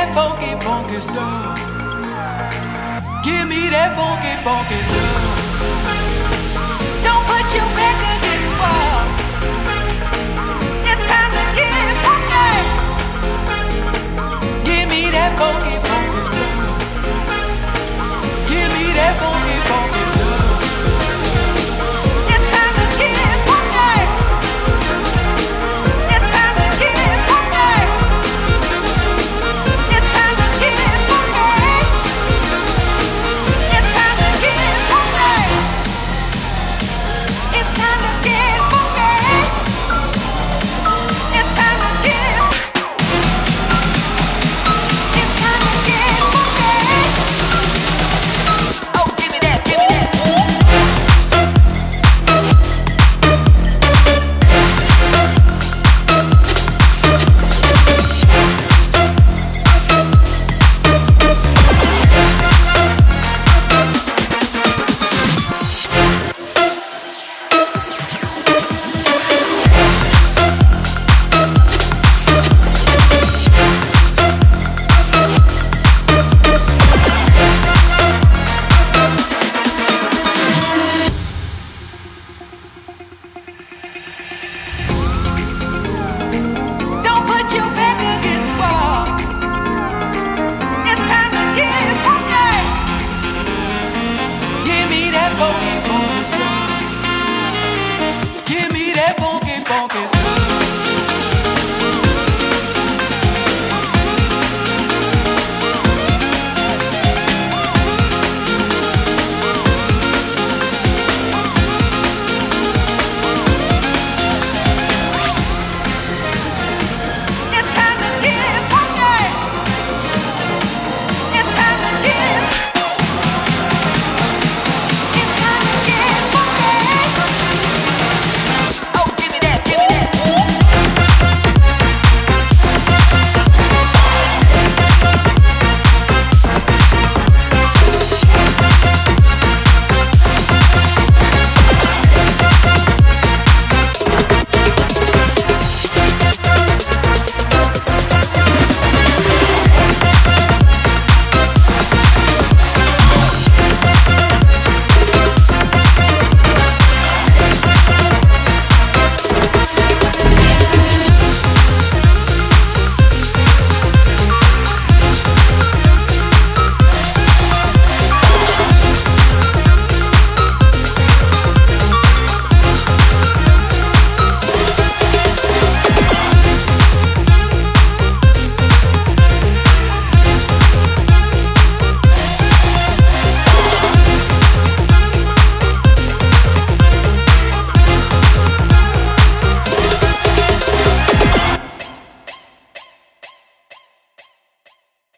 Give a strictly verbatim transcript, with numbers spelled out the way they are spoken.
that funky, funky stuff. Give me that funky, funky stuff. Don't put your back